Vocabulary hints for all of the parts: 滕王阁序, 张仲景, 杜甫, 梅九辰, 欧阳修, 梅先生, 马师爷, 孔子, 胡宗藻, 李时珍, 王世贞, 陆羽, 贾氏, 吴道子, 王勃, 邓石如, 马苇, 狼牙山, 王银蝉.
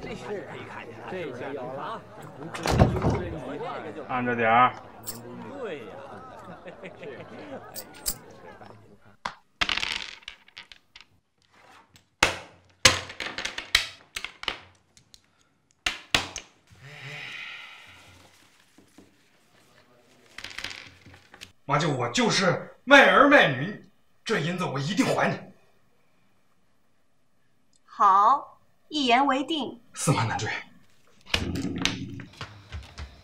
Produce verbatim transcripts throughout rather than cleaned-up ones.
这下可以看见，这下有了啊！按着点儿。对呀。妈舅，我就是卖儿卖女，这银子我一定还你。好，一言为定。驷马难追。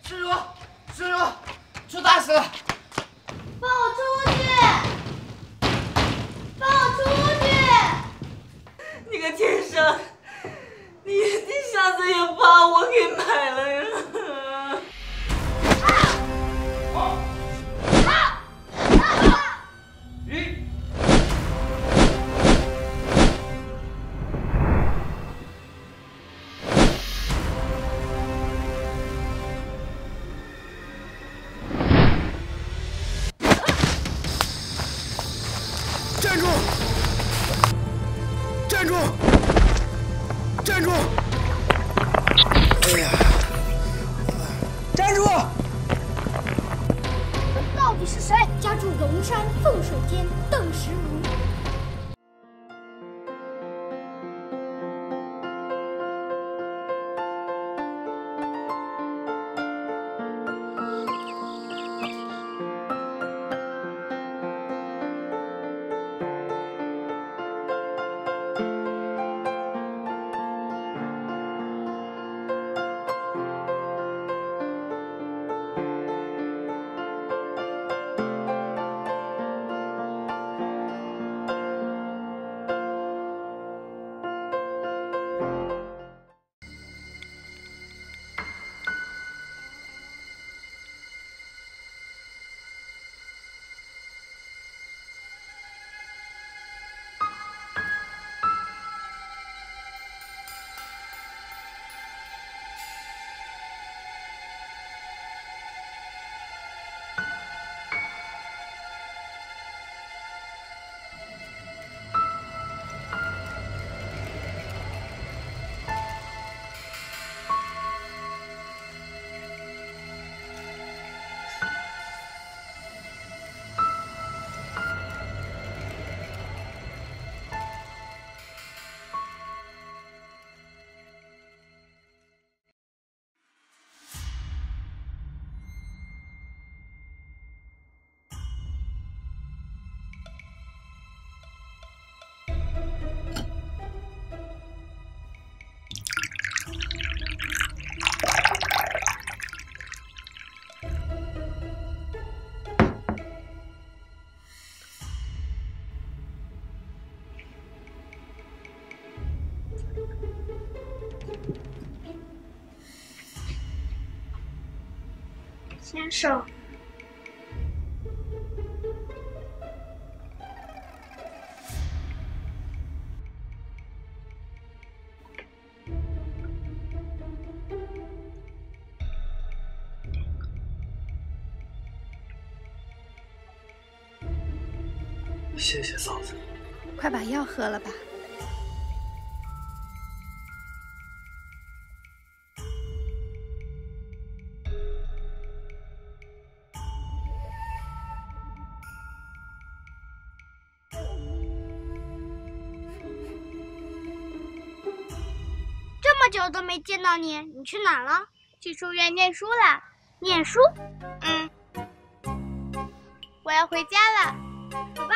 施主，施主，出大事了！放我出去！放我出去！你个天生，你你下次也把我给买了呀！啊！啊 先生，谢谢嫂子。快把药喝了吧。 没见到你，你去哪儿了？去书院念书了。念书？嗯。我要回家了，走吧。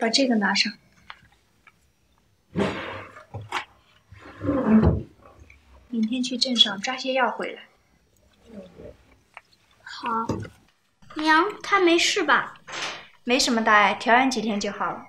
把这个拿上。明天去镇上抓些药回来。好。娘，她没事吧？没什么大碍，调养几天就好了。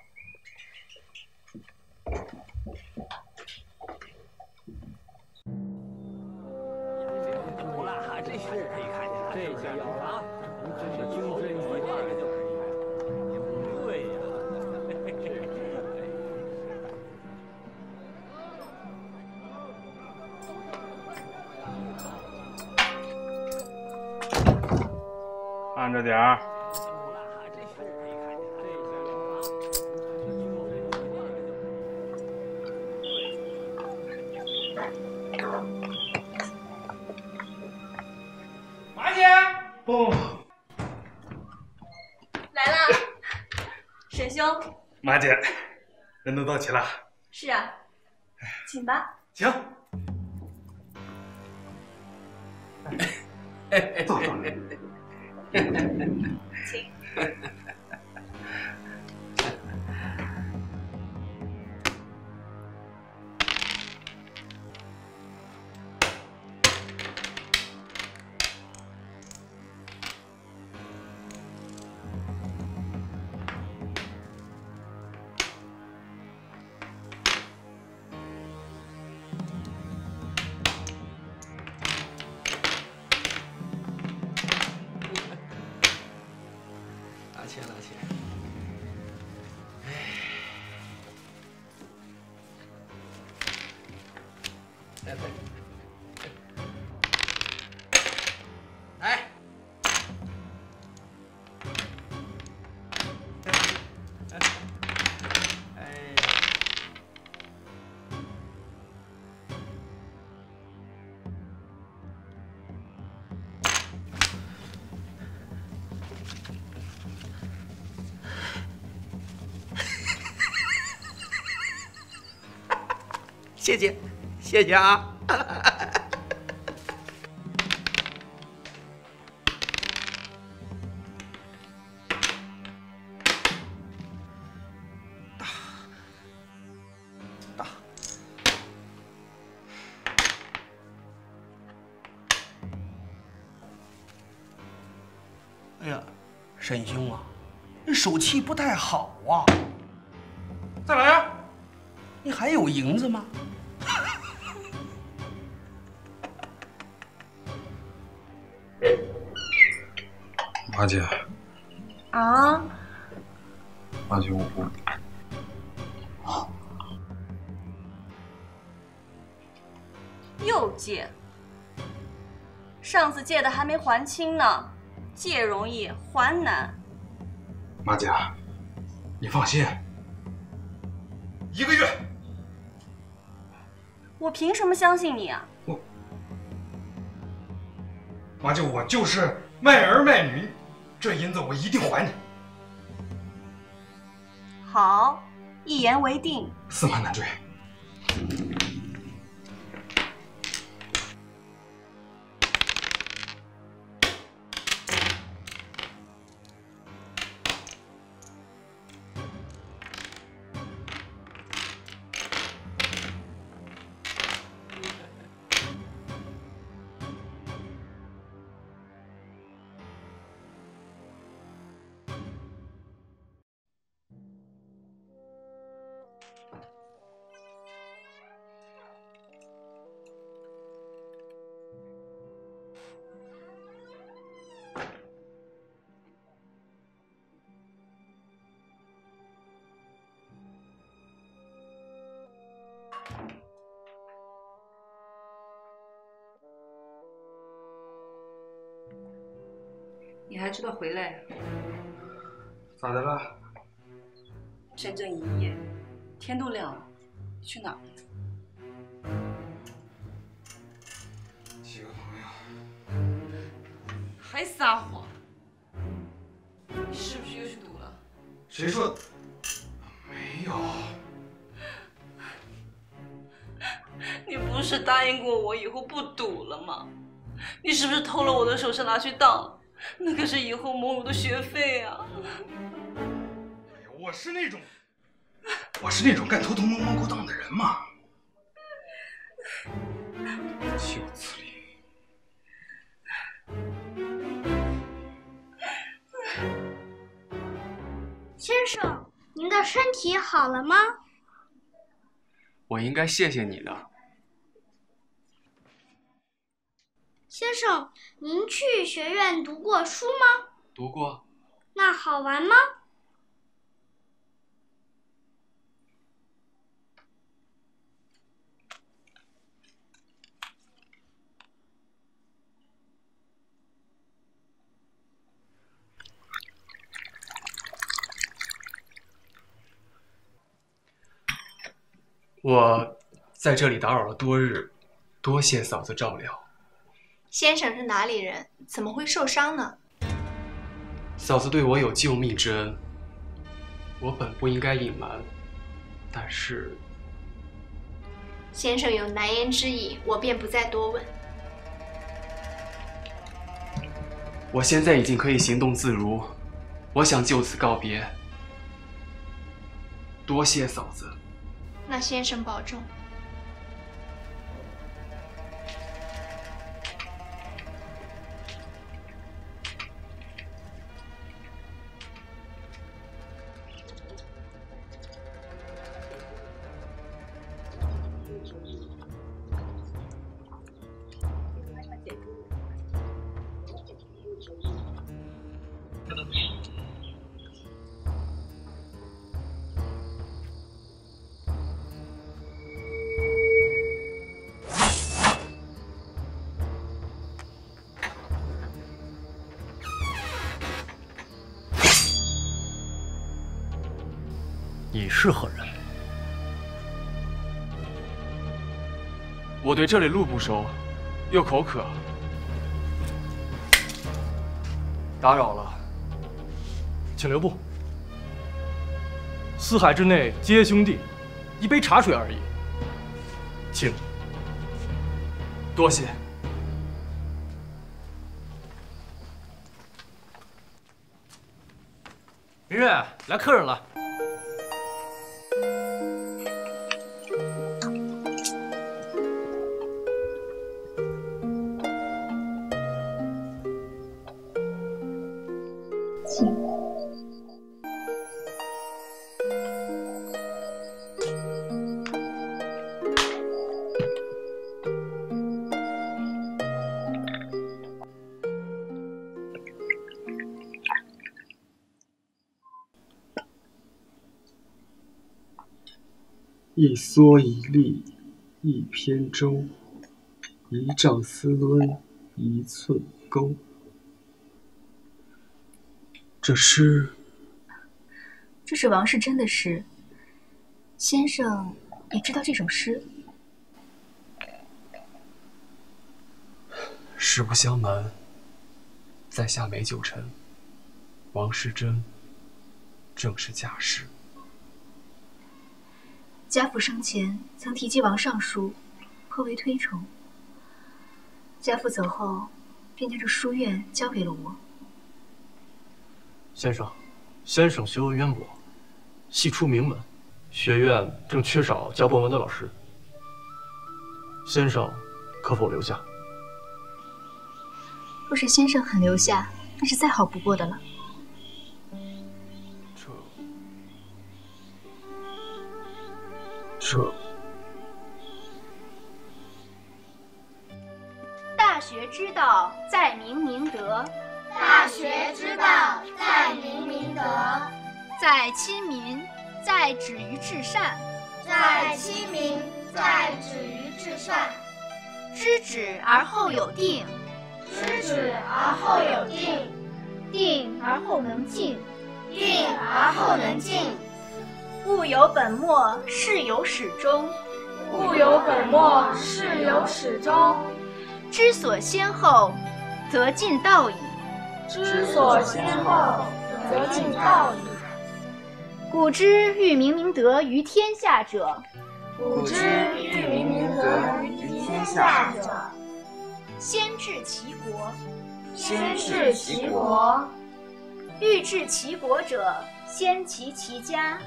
看着点儿。马姐，不来了，沈兄。马姐，人都到齐了。是啊，请吧。行。 坐坐，请。谢谢，谢谢啊！大大，哎呀，沈兄啊，你手气不太好啊！再来啊！你还有银子吗？ 马姐，啊，马姐，我不又借，上次借的还没还清呢，借容易还难。马姐，你放心，一个月。我凭什么相信你啊？我，马姐，我就是卖儿卖女。 这银子我一定还你。好，一言为定。驷马难追。你还知道回来呀？咋的了？整整一夜，天都亮了，你去哪儿了？几个朋友，还撒谎？你是不是又去赌了？谁说？没有。你不是答应过我以后不赌了吗？你是不是偷了我的首饰拿去当？ 那可是以后蒙儒的学费啊！哎呀，我是那种，我是那种干偷偷摸摸勾当的人嘛，岂有此理！先生，您的身体好了吗？我应该谢谢你的。 先生，您去学院读过书吗？读过。那好玩吗？我在这里打扰了多日，多谢嫂子照料。先生是哪里人？怎么会受伤呢？嫂子对我有救命之恩，我本不应该隐瞒，但是……先生有难言之隐，我便不再多问。我现在已经可以行动自如，我想就此告别。多谢嫂子。那先生保重。是何人？我对这里路不熟，又口渴，打扰了，请留步。四海之内皆兄弟，一杯茶水而已，请。多谢。明月，来客人了。 一蓑一笠，一扁舟；一丈丝纶，一寸钩。这诗，这是王世贞的诗。先生也知道这首诗？实不相瞒，在下梅九辰，王世贞正是贾氏。 贾府生前曾提及王尚书，颇为推崇。贾府走后，便将这书院交给了我。先生，先生学问渊博，系出名门，学院正缺少教博文的老师。先生可否留下？若是先生肯留下，那是再好不过的了。 这大学之道，在明明德；大学之道，在明明德；在亲民，在止于至善；在亲民，在止于至善。知止而后有定，知止而后有定；定而后能静，定而后能静。 物有本末，事有始终。物有本末，事有始终。知所先后，则近道矣。知所先后，则近道矣。古之欲明明德于天下者，古之欲明明德于天下者，先治其国，先治其国。欲治其国者，先齐其家。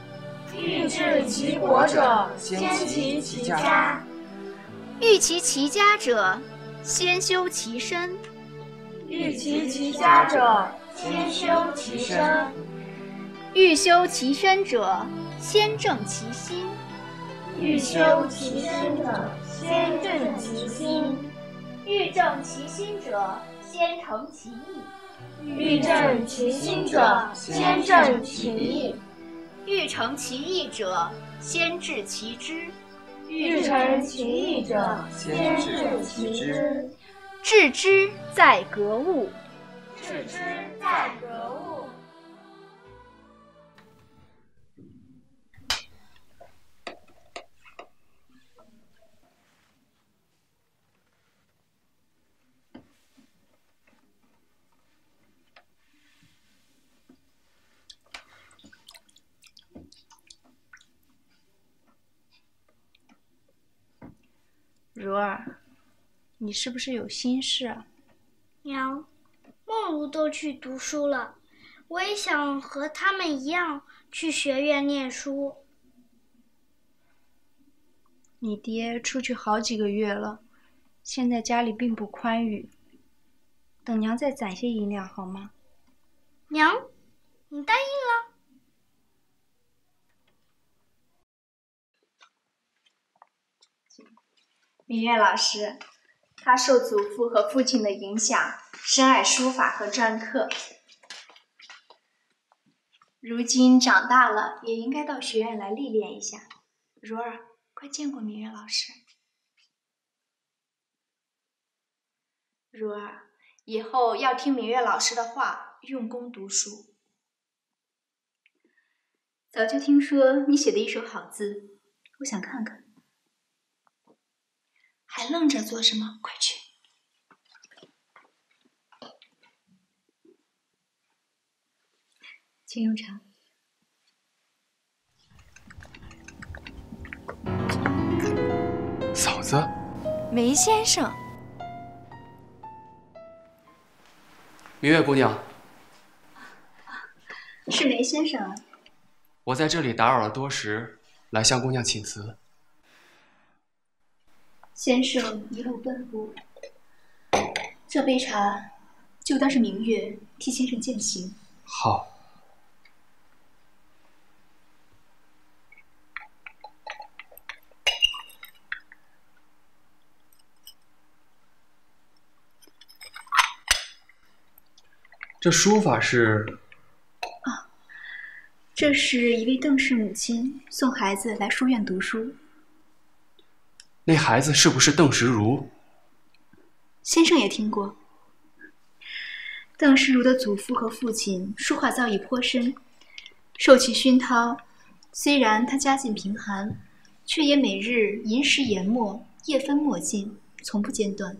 欲治其国者，先齐其家；欲齐其家者，先修其身；欲齐其家者，先修其身；欲修其身者，先正其心；欲修其身者，先正其心；欲正其心者，先诚其意；欲正其心者，先正其意。 欲诚其意者，先治其知；欲诚其意者，先治其知。治之在格物，治之在格物。如儿，你是不是有心事啊？娘，梦如都去读书了，我也想和他们一样去学院念书。你爹出去好几个月了，现在家里并不宽裕，等娘再攒些银两好吗？娘，你答应了？ 明月老师，他受祖父和父亲的影响，深爱书法和篆刻。如今长大了，也应该到学院来历练一下。如儿，快见过明月老师。如儿，以后要听明月老师的话，用功读书。早就听说你写的一手好字，我想看看。 还愣着做什么？快去！请用茶。嫂子，梅先生，明月姑娘，是梅先生啊。我在这里打扰了多时，来向姑娘请辞。 先生一路奔波，这杯茶就当是明月替先生饯行。好。这书法是？啊，这是一位邓氏母亲送孩子来书院读书。 那孩子是不是邓石如？先生也听过。邓石如的祖父和父亲书画造诣颇深，受其熏陶，虽然他家境贫寒，却也每日吟诗研墨，夜分墨尽，从不间断。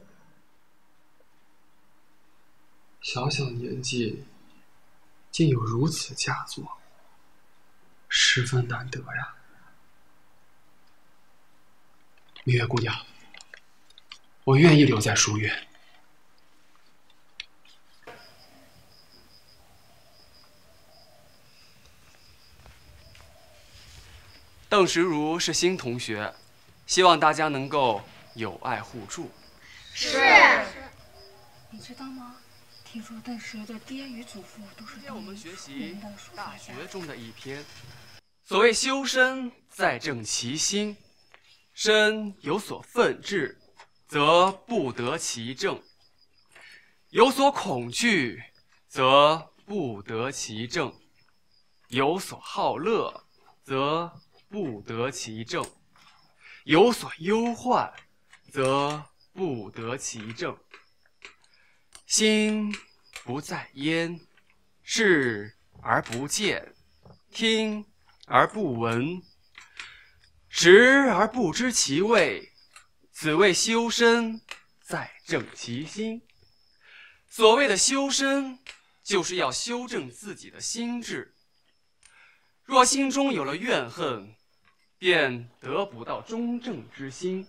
小小年纪，竟有如此佳作，十分难得呀。 明月姑娘，我愿意留在书院。邓石如是新同学，希望大家能够友爱互助。是。你知道吗？听说邓石如的爹与祖父都是我们学习《大学》中的一篇。所谓修身，在正其心。 身有所愤志，则不得其正；有所恐惧，则不得其正；有所好乐，则不得其正；有所忧患，则不得其正。心不在焉，视而不见，听而不闻。 食而不知其味，此谓修身，在正其心。所谓的修身，就是要修正自己的心智。若心中有了怨恨，便得不到中正之心；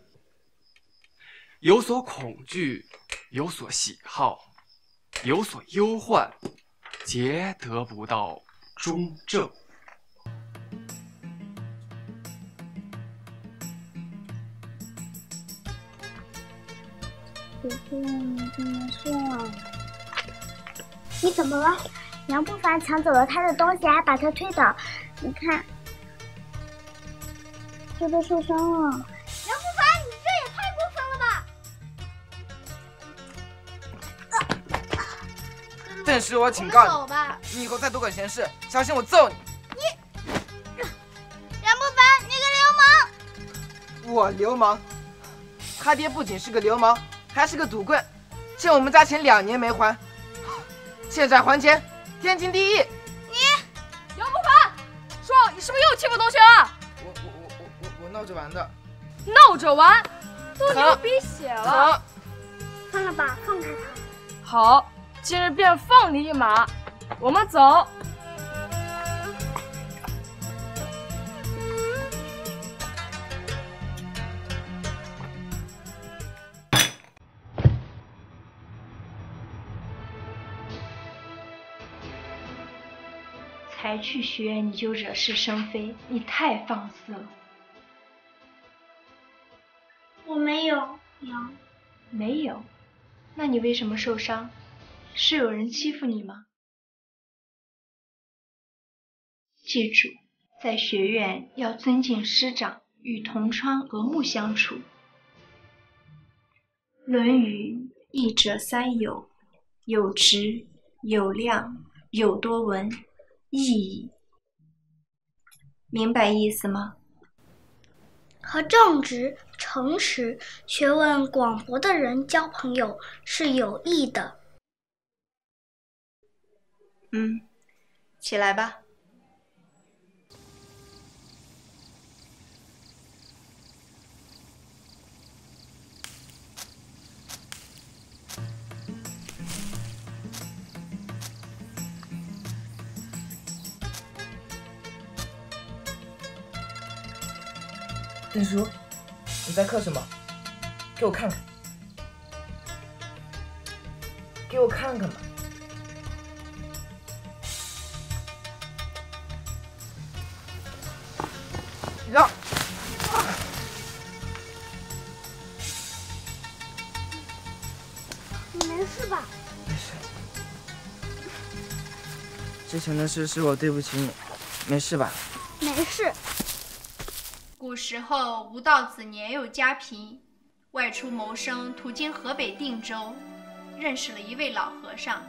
有所恐惧，有所喜好，有所忧患，皆得不到中正。 不过你怎么睡啊？你怎么了？娘不凡抢走了他的东西，还把他推倒，你看，这都受伤了。娘不凡，你这也太过分了吧！邓石，我警告你，走吧你以后再多管闲事，小心我揍你！你，梁不凡，你个流氓！我流氓？他爹不仅是个流氓。 还是个赌棍，欠我们家钱两年没还，欠债还钱，天经地义。你，杨不凡，说你是不是又欺负同学了？我我我我我我闹着玩的。闹着玩，都流鼻血了。算了吧，放开他。好，今日便放你一马。我们走。才去学，你就惹是生非，你太放肆了。我没有，娘。没有？那你为什么受伤？是有人欺负你吗？记住，在学院要尊敬师长，与同窗和睦相处。《论语》译者三有：有直，有量，有多闻。意义，明白意思吗？和正直、诚实、学问广博的人交朋友是有益的。嗯，起来吧。李叔，你在刻什么？给我看看，给我看看吧。让、啊，你没事吧？没事。之前的事是我对不起你，没事吧？没事。古时候，吴道子年幼家贫，外出谋生，途经河北定州，认识了一位老和尚，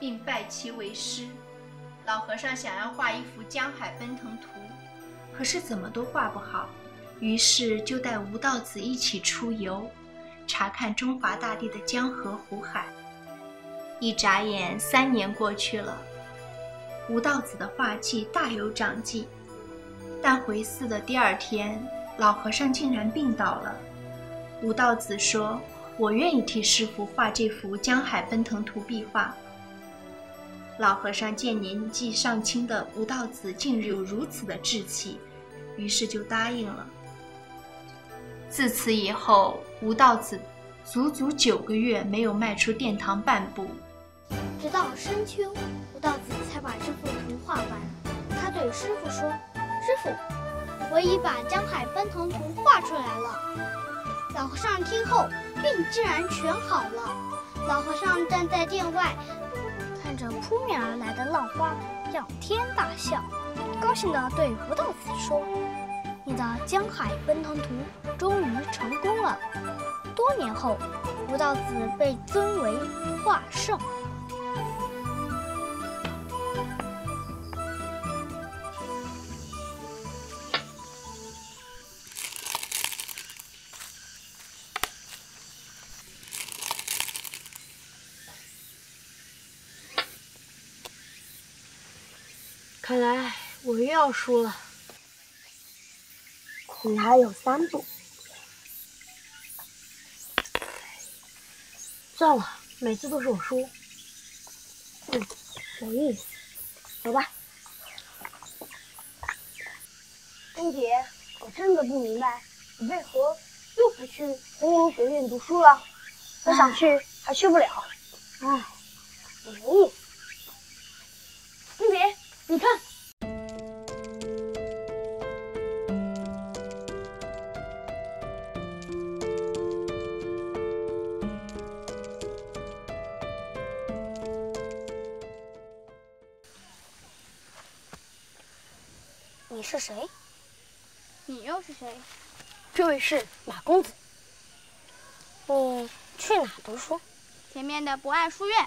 并拜其为师。老和尚想要画一幅江海奔腾图，可是怎么都画不好，于是就带吴道子一起出游，查看中华大地的江河湖海。一眨眼，三年过去了，吴道子的画技大有长进。但回寺的第二天，老和尚竟然病倒了。吴道子说：“我愿意替师父画这幅《江海奔腾图》壁画。”老和尚见年纪尚轻的吴道子竟有如此的志气，于是就答应了。自此以后，吴道子足足九个月没有迈出殿堂半步，直到深秋，吴道子才把这幅图画完。他对师父说：师傅，我已把《江海奔腾图》画出来了。老和尚听后，病竟然全好了。老和尚站在殿外，看着扑面而来的浪花，仰天大笑，高兴地对吴道子说：“你的《江海奔腾图》终于成功了。”多年后，吴道子被尊为画圣。看来我又要输了。你还有三步。算了，每次都是我输。嗯，有意思。走吧。公姐，我真的不明白，你为何又不去红楼学院读书了？我想去，还去不了。唉，没意思。公姐。你看，你是谁？你又是谁？这位是马公子。你去哪读书？前面的博爱书院。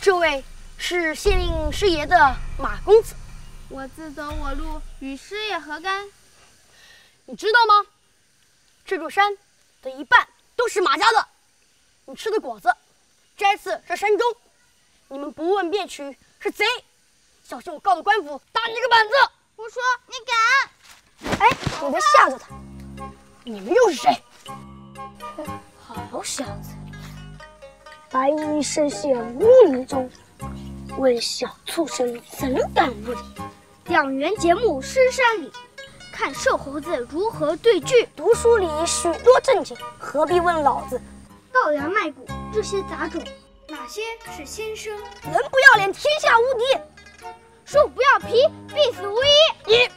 这位是县令师爷的马公子。我自走我路，与师爷何干？你知道吗？这座山的一半都是马家的。你吃的果子，摘自这山中。你们不问便取，是贼。小心我告了官府，打你个板子！胡说！你敢？哎，你别吓着他。你们又是谁？好小子！白衣深陷污泥中，为小畜生怎敢无礼？两元节目深山里，看瘦猴子如何对峙。读书里许多正经，何必问老子？羔羊卖骨这些杂种，哪些是先生？人不要脸，天下无敌；树不要皮，必死无疑。你，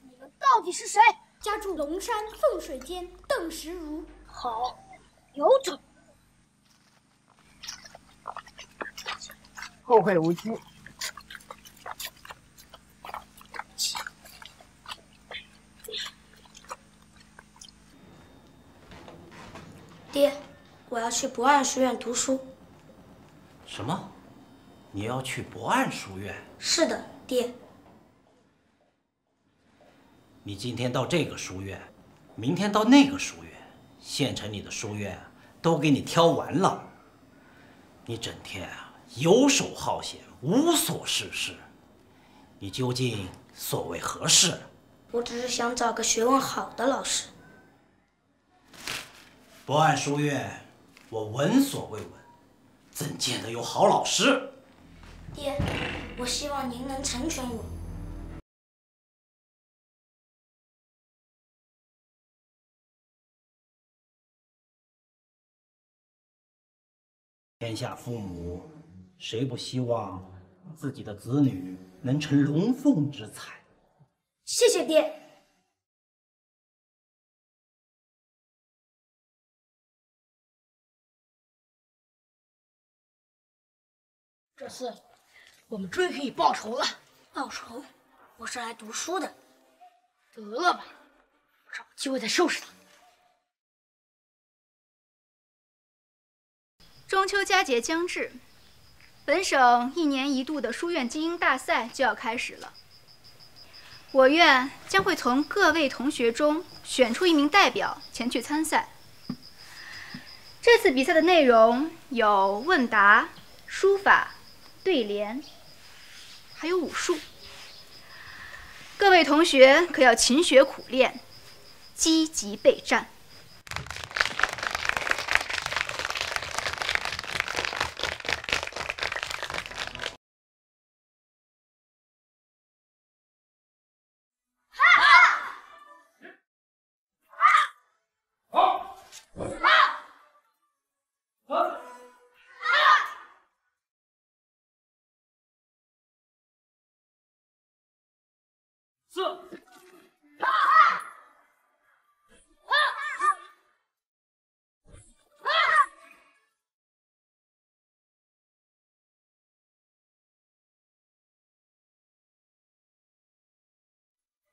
你们到底是谁？家住龙山凤水间，邓石如。好，有种！后会无期。 爹，我要去博爱书院读书。什么？你要去博爱书院？是的，爹。你今天到这个书院，明天到那个书院，县城里的书院啊，都给你挑完了。你整天啊游手好闲，无所事事，你究竟所为何事？我只是想找个学问好的老师。 博爱书院，我闻所未闻，怎见得有好老师？爹，我希望您能成全我。天下父母，谁不希望自己的子女能成龙凤之才？谢谢爹。 这次我们终于可以报仇了。报仇？我是来读书的。得了吧，我找机会再收拾他。中秋佳节将至，本省一年一度的书院精英大赛就要开始了。我院将会从各位同学中选出一名代表前去参赛。这次比赛的内容有问答、书法。 对联，还有武术，各位同学可要勤学苦练，积极备战。好，好。 是。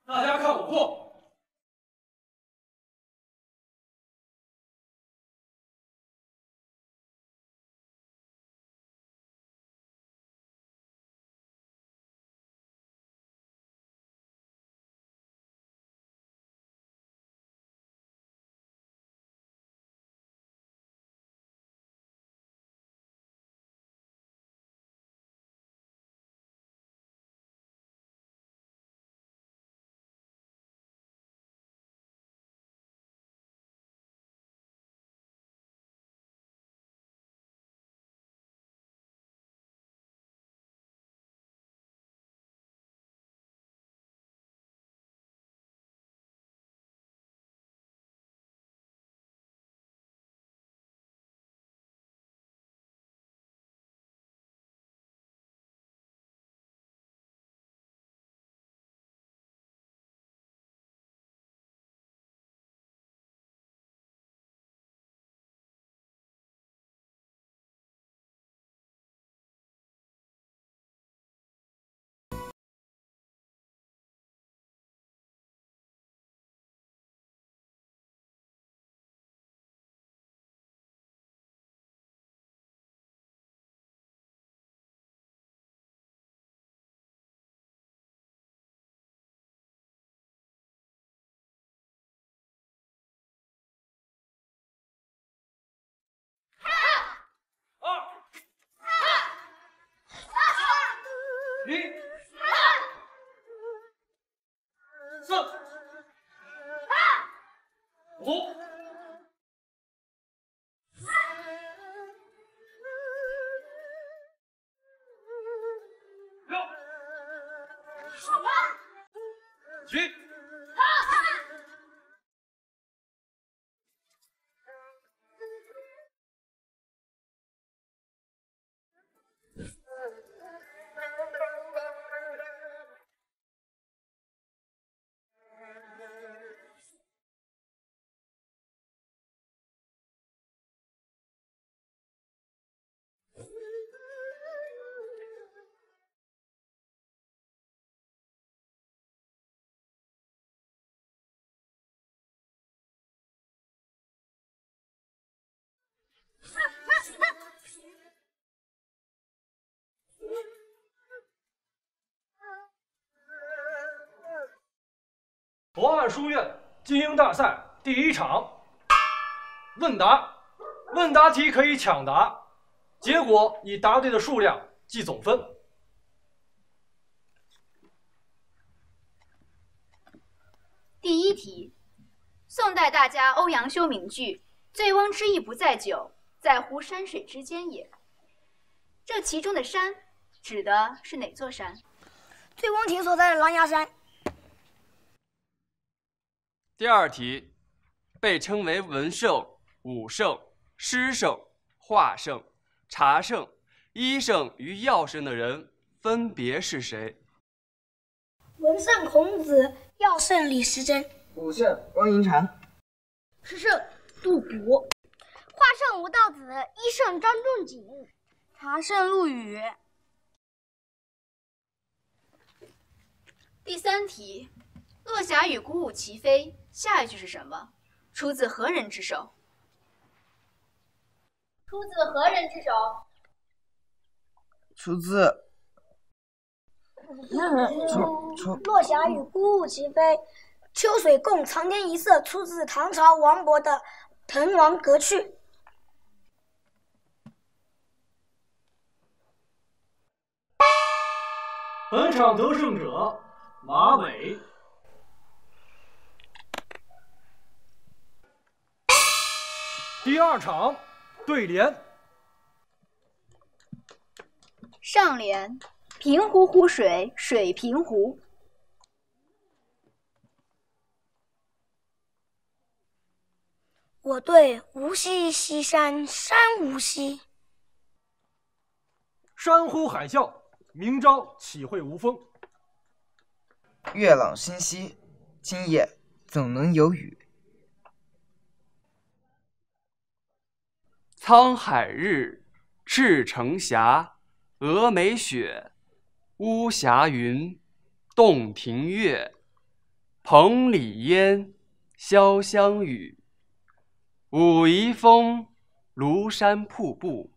大家看我做。 一。博爱书院精英大赛第一场，问答，问答题可以抢答，结果以答对的数量计总分。第一题，宋代大家欧阳修名句“醉翁之意不在酒，在乎山水之间也”，这其中的山指的是哪座山？醉翁亭所在的狼牙山。 第二题，被称为文圣、武圣、诗圣、画圣、茶圣、医圣与药圣的人分别是谁？文圣孔子，药圣李时珍，武圣王银蝉，诗圣杜甫，画圣吴道子，医圣张仲景，茶圣陆羽。第三题，落霞与孤鹜齐飞。 下一句是什么？出自何人之手？出自何人之手？出自。落霞与孤鹜齐飞，秋水共长天一色，出自唐朝王勃的《滕王阁序》。本场得胜者马伟。 第二场对联，上联平湖湖水水平湖，我对无锡西山山无锡，山呼海啸，明朝岂会无风？月朗星稀，今夜总能有雨。 沧海日，赤城峡，峨眉雪，巫峡云，洞庭月，彭里烟，潇湘雨，武夷峰，庐山瀑布，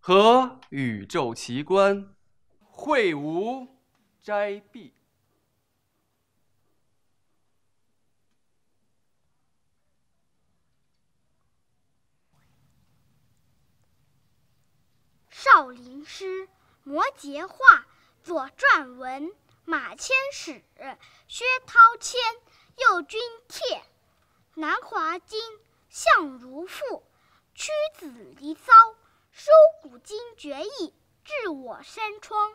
和宇宙奇观，会吾斋壁。少林诗、摩诘画、左传文、马迁史、薛涛迁、右军帖、南华经、相如赋、屈子离骚、收古今绝义、致我山川。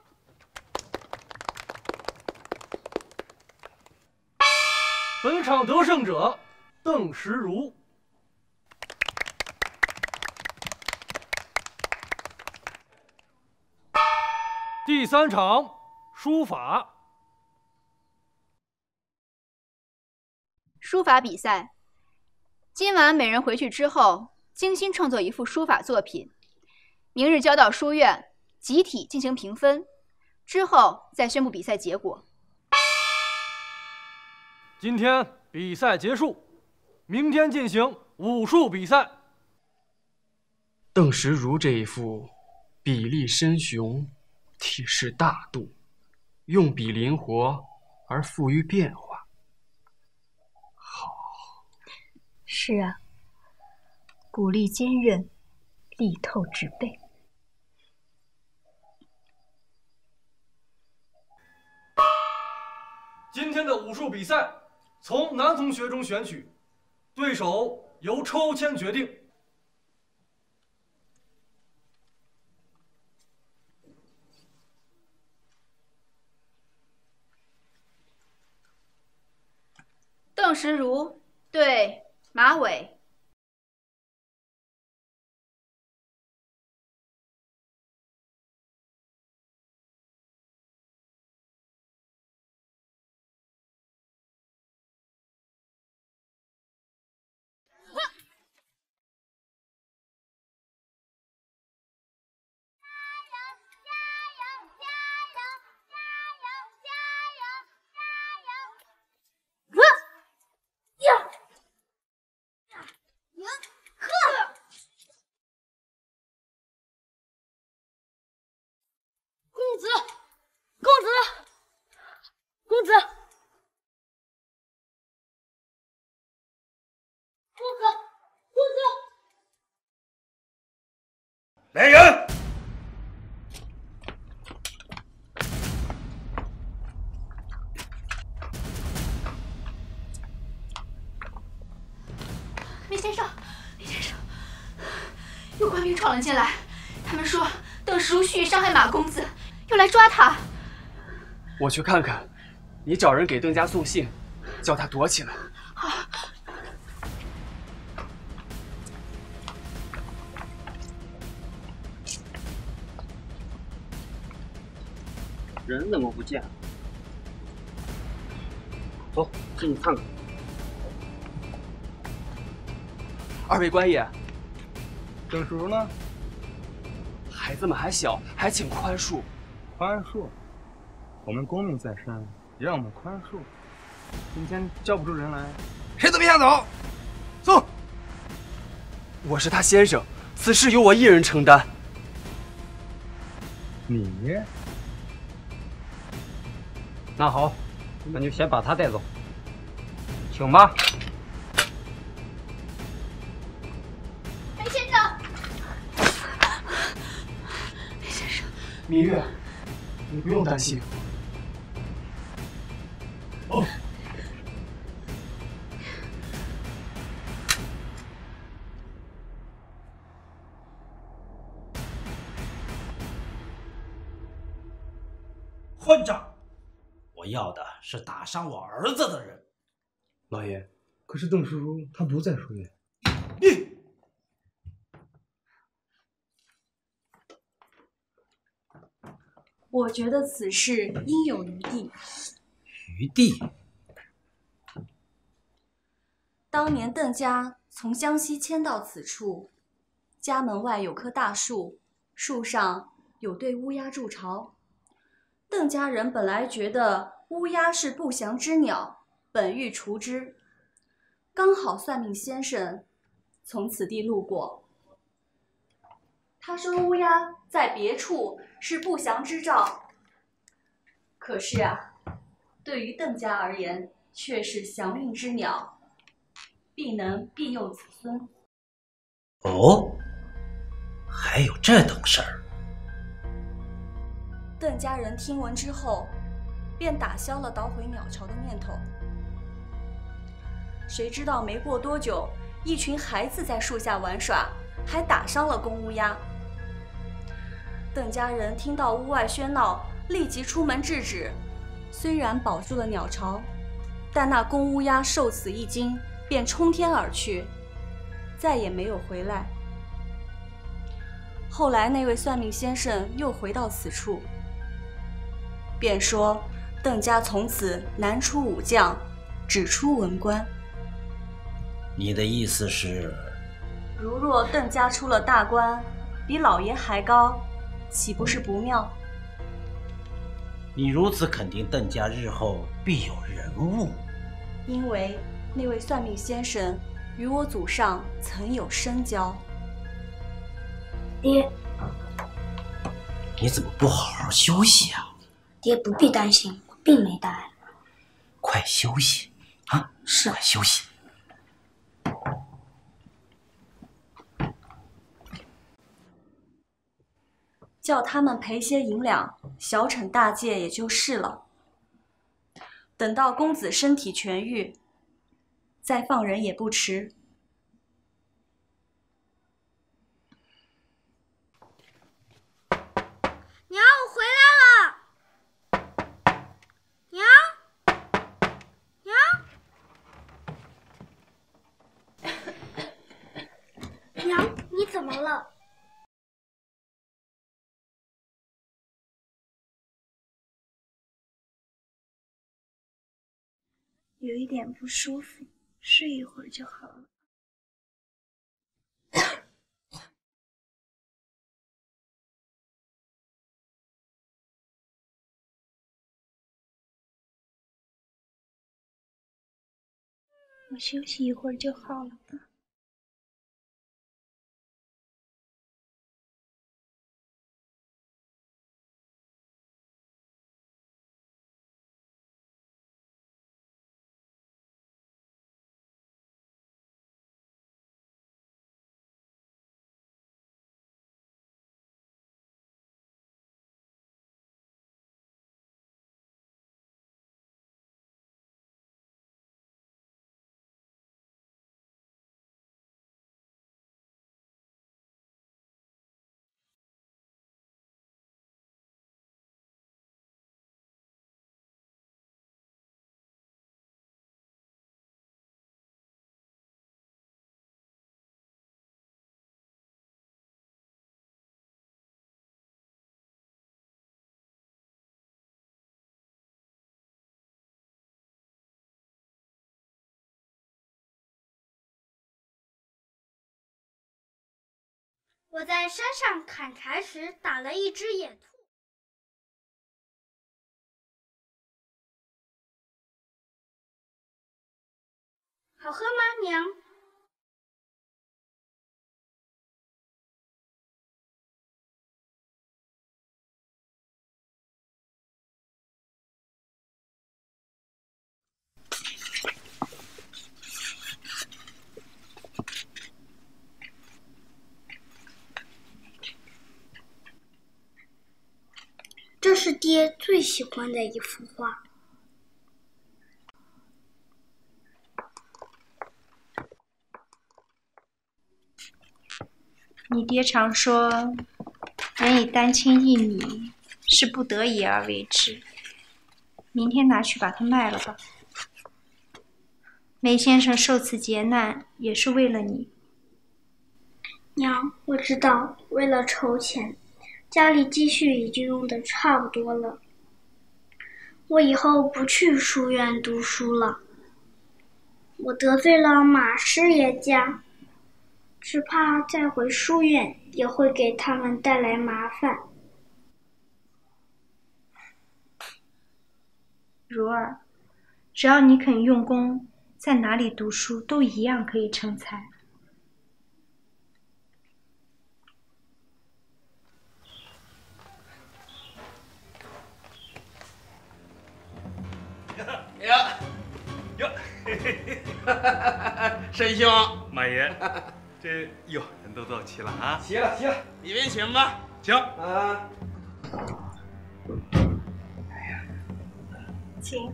本场得胜者邓石如。 第三场书法，书法比赛。今晚每人回去之后，精心创作一幅书法作品，明日交到书院集体进行评分，之后再宣布比赛结果。今天比赛结束，明天进行武术比赛。邓石如这一幅，比例深雄。 体式大度，用笔灵活而富于变化。好，是啊，骨力坚韧，力透纸背。今天的武术比赛从男同学中选取，对手由抽签决定。 邓石如对马伟，公子，公子，公子，来人！梅先生，梅先生，有官兵闯了进来，他们说邓淑旭伤害马公子，又来抓他。我去看看，你找人给邓家送信，叫他躲起来。好。 人怎么不见了？走，进去看看。二位官爷，邓叔呢？孩子们还小，还请宽恕。宽恕？我们功名在身，也让我们宽恕。今天叫不出人来，谁都别想走。走。我是他先生，此事由我一人承担。你？ 那好，那就先把他带走，请吧。梅先生，梅先生，芈月，你不用担心。哦，混账！ 我要的是打伤我儿子的人，老爷。可是邓叔叔他不在书院。你，我觉得此事应有余地。余地。当年邓家从湘西迁到此处，家门外有棵大树，树上有对乌鸦筑巢。 邓家人本来觉得乌鸦是不祥之鸟，本欲除之，刚好算命先生从此地路过，他说乌鸦在别处是不祥之兆，可是啊，对于邓家而言却是祥运之鸟，必能庇佑子孙。哦，还有这等事儿。 邓家人听闻之后，便打消了捣毁鸟巢的念头。谁知道没过多久，一群孩子在树下玩耍，还打伤了公乌鸦。邓家人听到屋外喧闹，立即出门制止。虽然保住了鸟巢，但那公乌鸦受此一惊，便冲天而去，再也没有回来。后来那位算命先生又回到此处。 便说，邓家从此南出武将，只出文官。你的意思是，如若邓家出了大官，比老爷还高，岂不是不妙？你如此肯定邓家日后必有人物，因为那位算命先生与我祖上曾有深交。爹，你怎么不好好休息啊？ 爹不必担心，我并没带。快休息啊！是，快休息。叫他们赔些银两，小惩大戒也就是了。等到公子身体痊愈，再放人也不迟。娘，我回来。 娘，娘，娘，你怎么了？有一点不舒服，睡一会儿就好了。 我休息一会儿就好了的。我在山上砍柴时打了一只野兔。 好喝吗，娘？这是爹最喜欢的一幅画。 你爹常说，人以丹青易泯，是不得已而为之。明天拿去把它卖了吧。梅先生受此劫难，也是为了你。娘，我知道，为了筹钱，家里积蓄已经用的差不多了。我以后不去书院读书了。我得罪了马师爷家。 只怕再回书院也会给他们带来麻烦。如儿，只要你肯用功，在哪里读书都一样可以成才。呀哟，沈兄，马爷。这哟，人都到齐了啊！齐了，齐了，里面请吧。请啊！哎呀，请。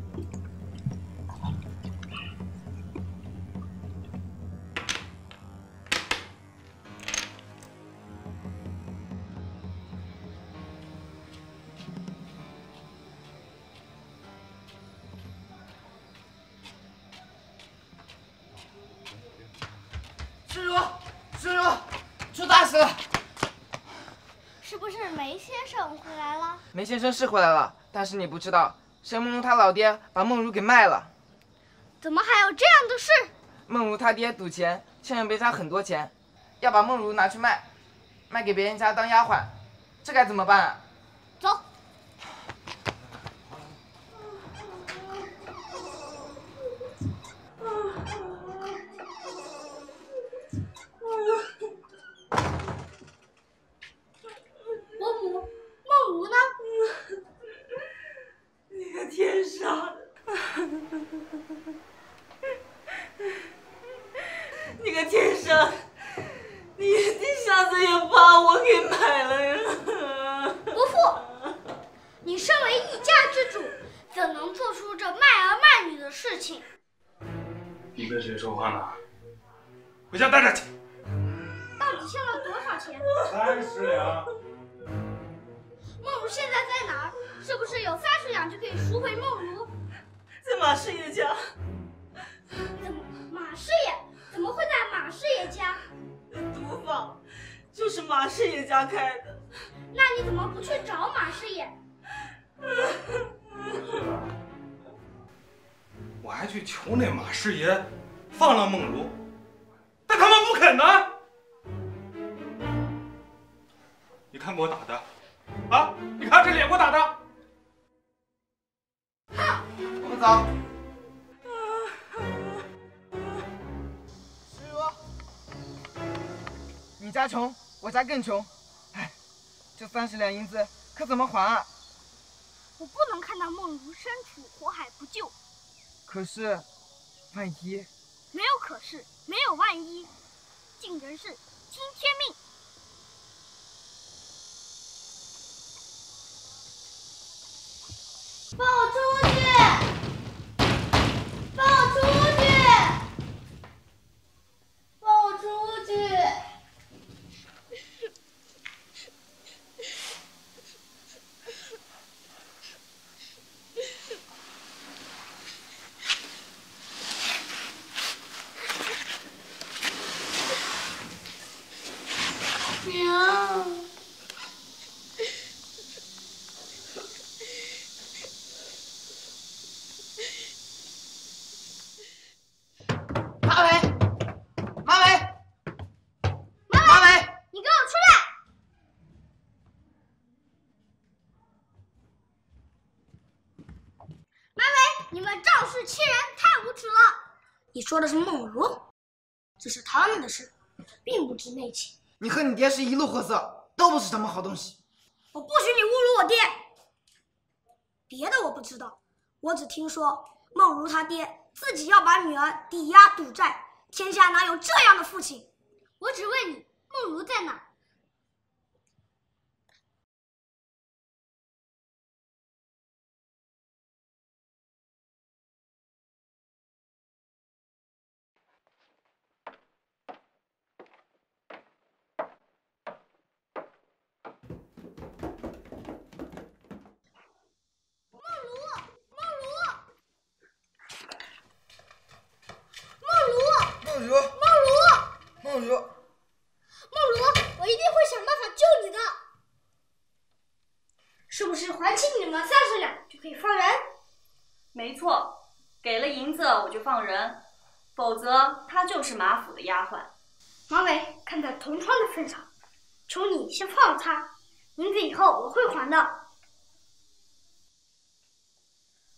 施主。 师叔，出大事了！是不是梅先生回来了？梅先生是回来了，但是你不知道，沈梦如他老爹把梦如给卖了。怎么还有这样的事？梦如他爹赌钱，欠人梅家很多钱，要把梦如拿去卖，卖给别人家当丫鬟，这该怎么办啊？走。更穷，哎，这三十两银子可怎么还啊？我不能看到梦如身处火海不救。可是，万一……没有可是，没有万一，尽人事，听天命。放我出去！放我出去！放我出去！们仗势欺人，太无耻了！你说的是孟如，这是他们的事，并不知内情。你和你爹是一路货色，都不是什么好东西。我不许你侮辱我爹！别的我不知道，我只听说孟如他爹自己要把女儿抵押赌债，天下哪有这样的父亲？我只问你，孟如在哪？ 梦如，梦如，我一定会想办法救你的。是不是还清你们三十两就可以放人？没错，给了银子我就放人，否则她就是马府的丫鬟。马尾，看在同窗的份上，求你先放了她，银子以后我会还的。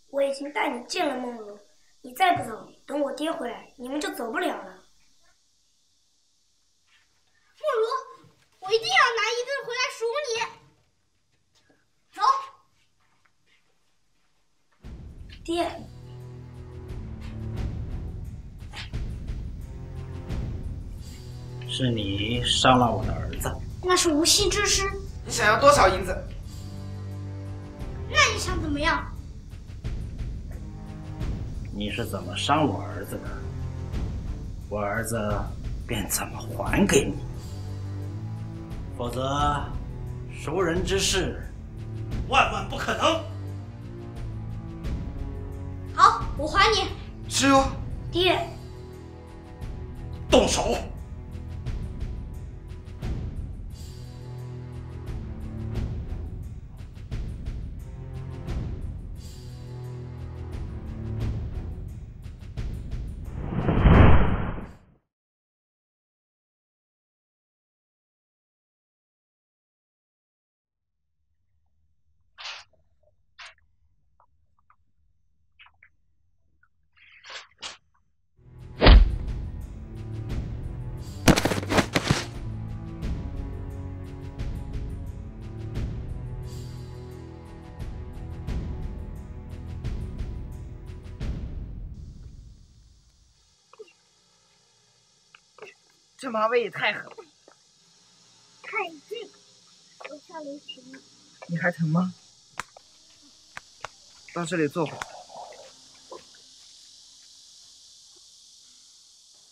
我已经带你见了梦如，你再不走，等我爹回来，你们就走不了了。 不如，我一定要拿银子回来赎你。走，爹。是你伤了我的儿子。那是无心之失。你想要多少银子？那你想怎么样？你是怎么伤我儿子的？我儿子便怎么还给你。 否则，熟人之事，万万不可能。好，我还你。是哟，爹。动手。 这马尾也太狠了！太近，楼下流血了。你还疼吗？到这里坐会。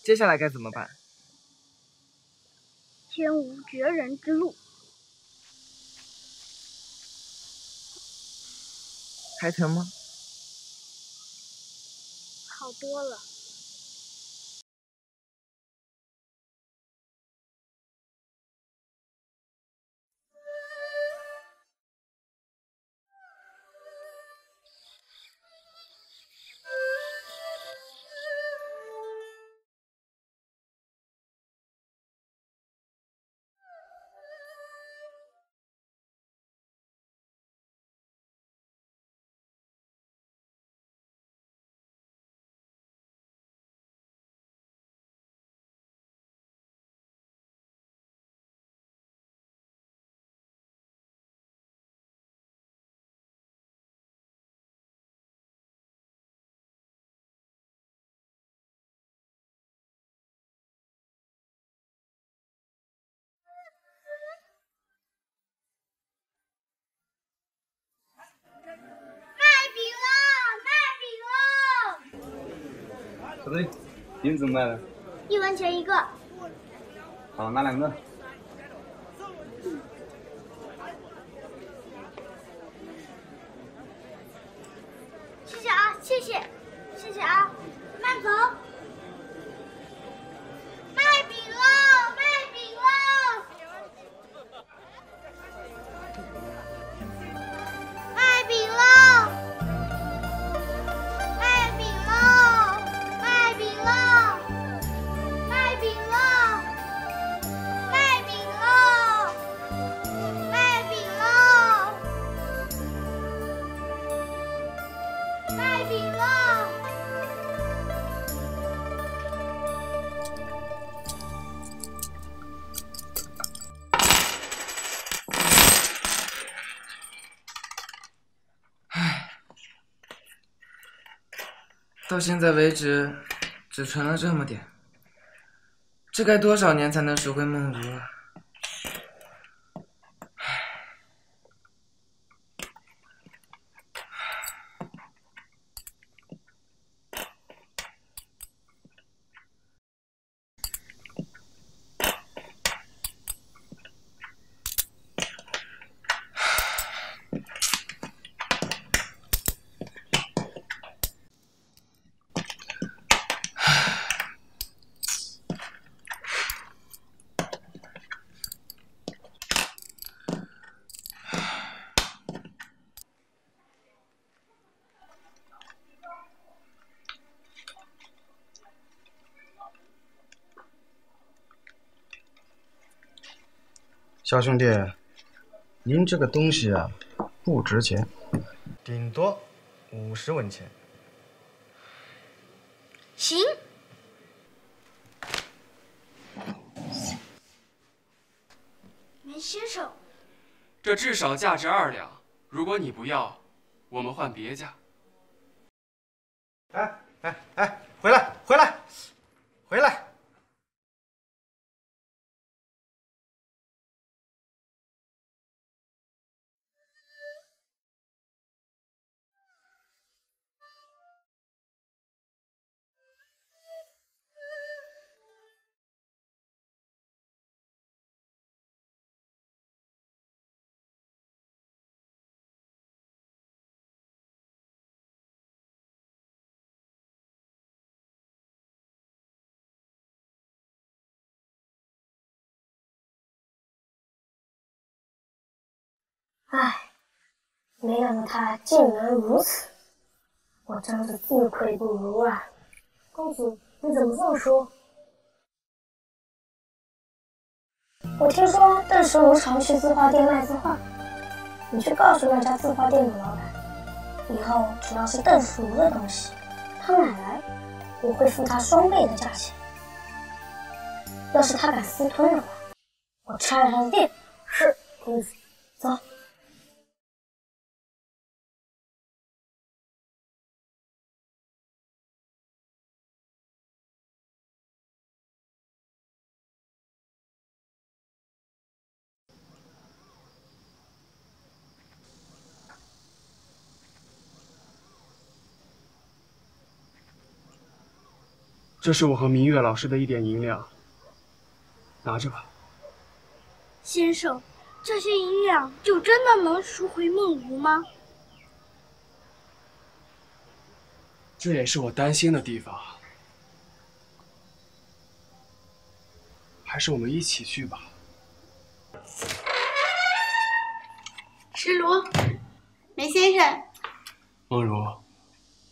接下来该怎么办？天无绝人之路。还疼吗？好多了。 不对，银子卖了，一文钱一个。好，拿两个。嗯、谢谢啊，谢谢，谢谢啊，慢走。卖饼喽，卖饼喽，卖饼喽。 卖饼喽！到现在为止，只存了这么点，这该多少年才能赎回梦如啊？肖兄弟，您这个东西啊，不值钱，顶多五十文钱。行。没洗手。这至少价值二两，如果你不要，我们换别家。哎哎哎，回来回来，回来！ 唉，没想到他竟然如此，我真是自愧不如啊！公主，你怎么这么说？我听说邓石如常去字画店卖字画，你去告诉那家字画店的老板，以后只要是邓石如的东西，他买来，我会付他双倍的价钱。要是他敢私吞的话，我拆了他的店。是，公主，走。 这是我和明月老师的一点银两，拿着吧。先生，这些银两就真的能赎回梦如吗？这也是我担心的地方，还是我们一起去吧。石如，梅先生。梦如，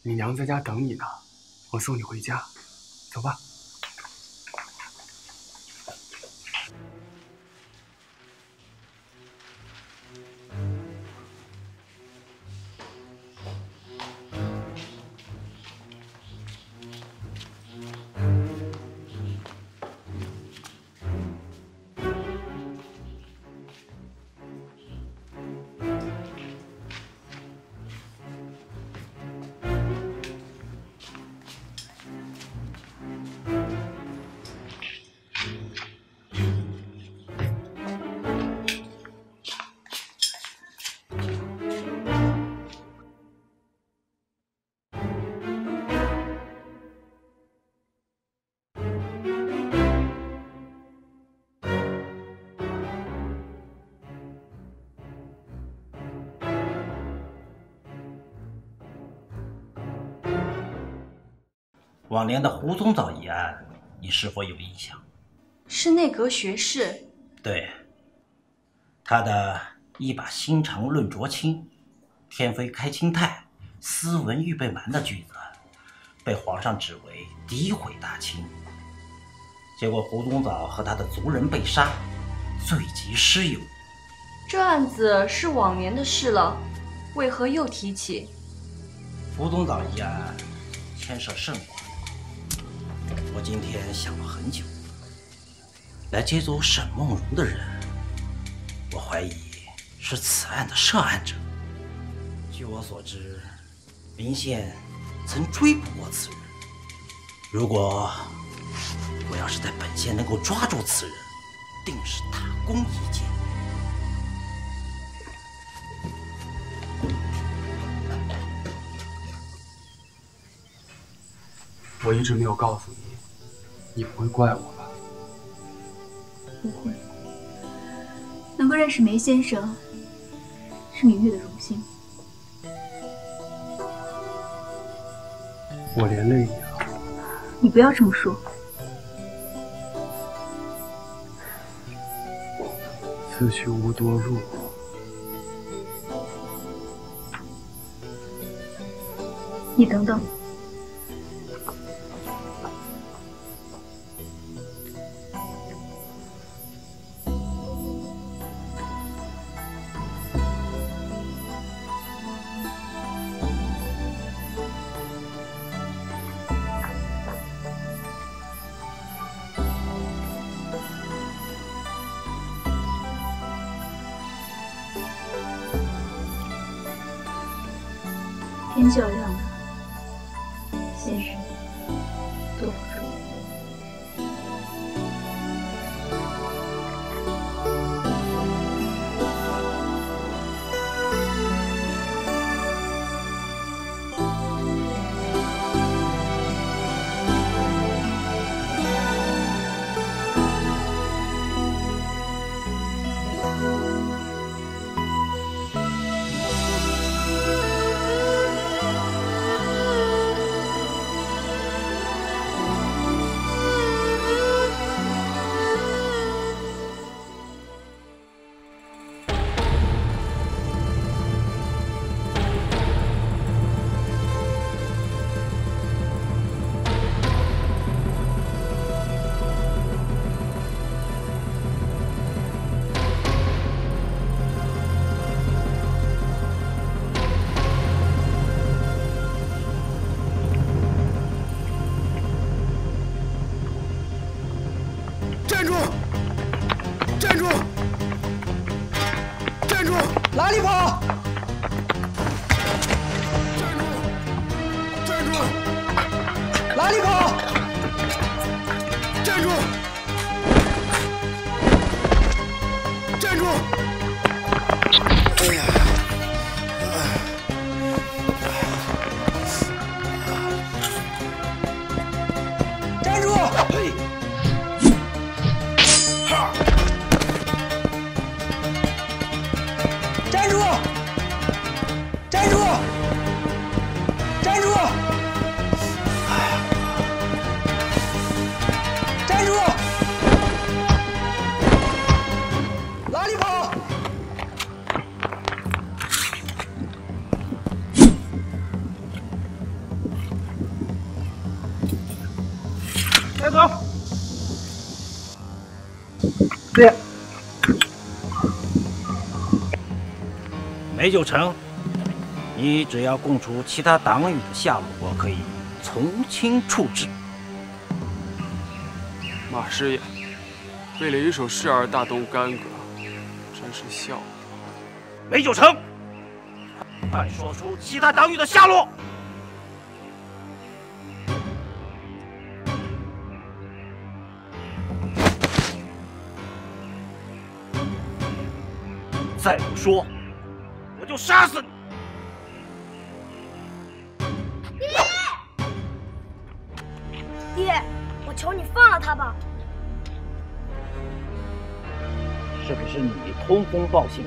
你娘在家等你呢，我送你回家。 走吧。往年的胡宗藻一案，你是否有印象？是内阁学士。对，他的一把心肠论浊清，天妃开清太，斯文预备瞒的句子，被皇上指为诋毁大清。结果胡宗藻和他的族人被杀，罪及尸有。这案子是往年的事了，为何又提起？胡宗藻一案牵涉甚广。 我今天想了很久，来接走沈梦如的人，我怀疑是此案的涉案者。据我所知，明宪曾追捕过此人。如果我要是在本县能够抓住此人，定是大功一件。 我一直没有告诉你，你不会怪我吧？不会。能够认识梅先生，是芈月的荣幸。我连累你了。你不要这么说。此去无多路。 你等等，天就要亮了。 先生，多保重。没就成，你只要供出其他党羽的下落，我可以从轻处置。马师爷，为了一首诗而大动干戈，真是笑话。没就成，快说出其他党羽的下落。 再不说，我就杀死你！爹，爹，我求你放了他吧！是不是你通风报信？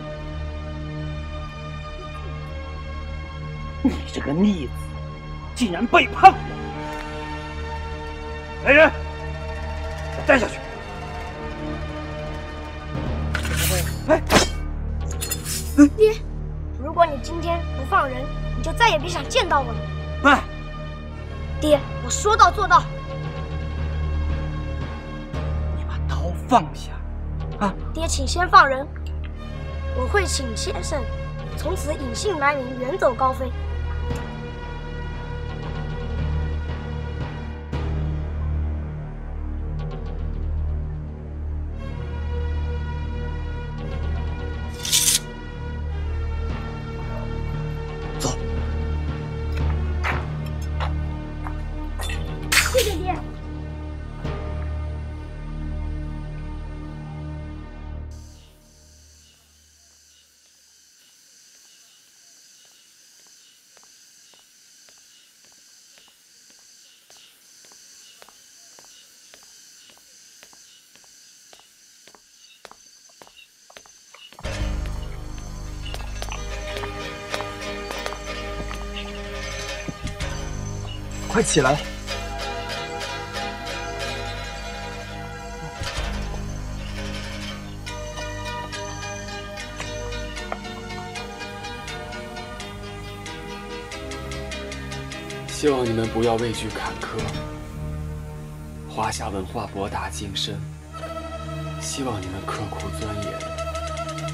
你这个逆子，竟然背叛我！来人，把带下去！哎。 爹，如果你今天不放人，你就再也别想见到我了。喂，爹，我说到做到。你把刀放下，啊！爹，请先放人。我会请先生从此隐姓埋名，远走高飞。快起来！希望你们不要畏惧坎坷。华夏文化博大精深，希望你们刻苦钻研，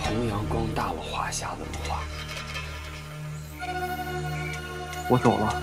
弘扬光大我华夏文化。我走了。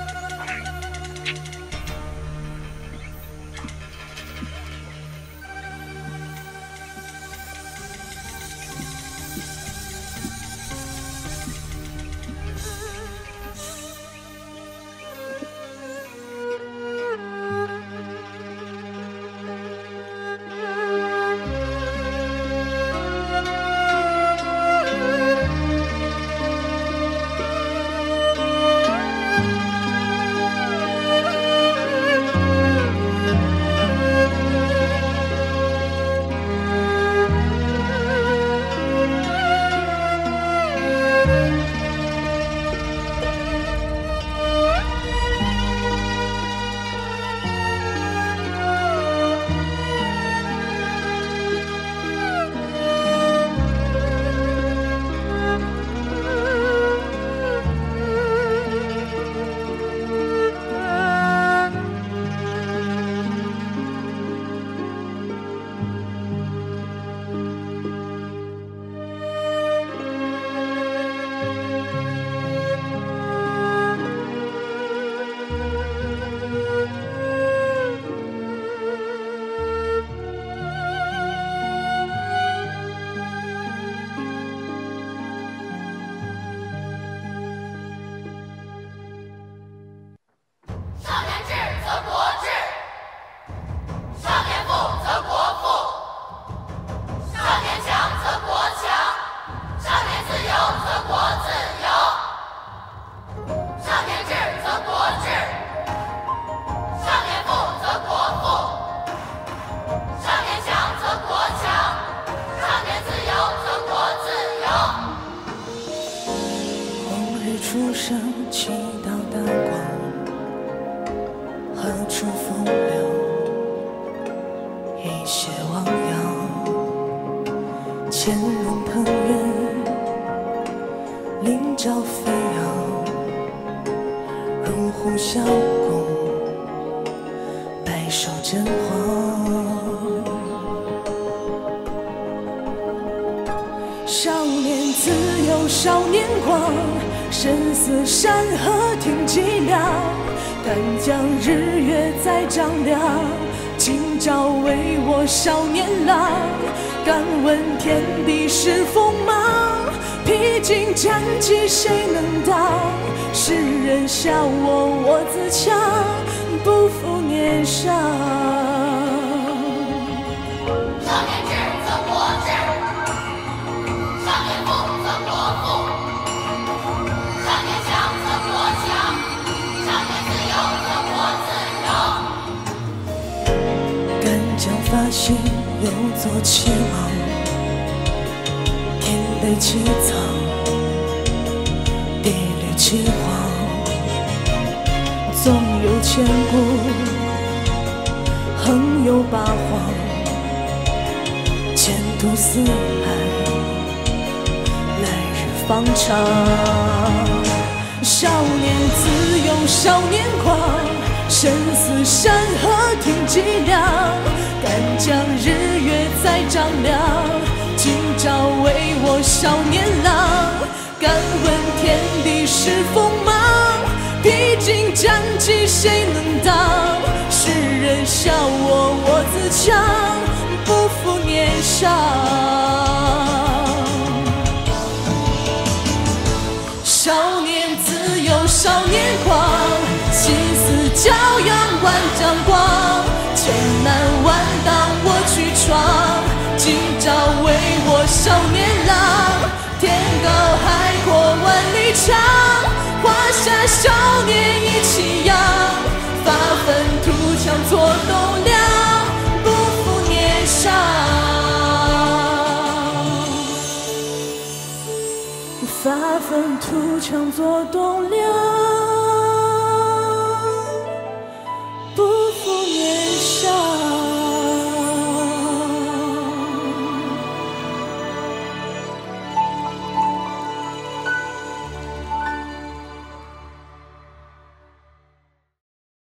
发愤图强做栋梁。